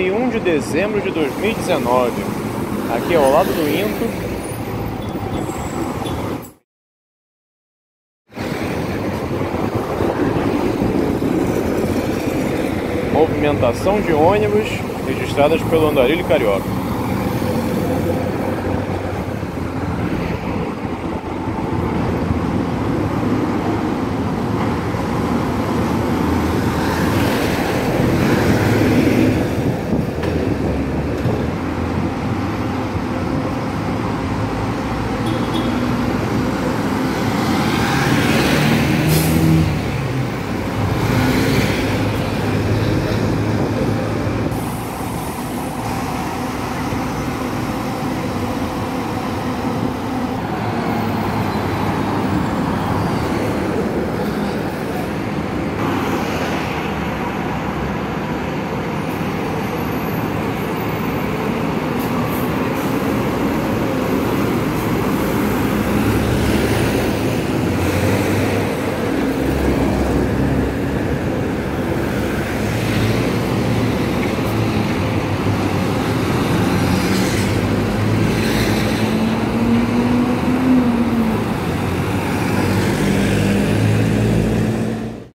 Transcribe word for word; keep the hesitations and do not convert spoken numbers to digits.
trinta e um de dezembro de dois mil e dezenove, aqui ao lado do INTO. Movimentação de ônibus registradas pelo Andarilho Carioca.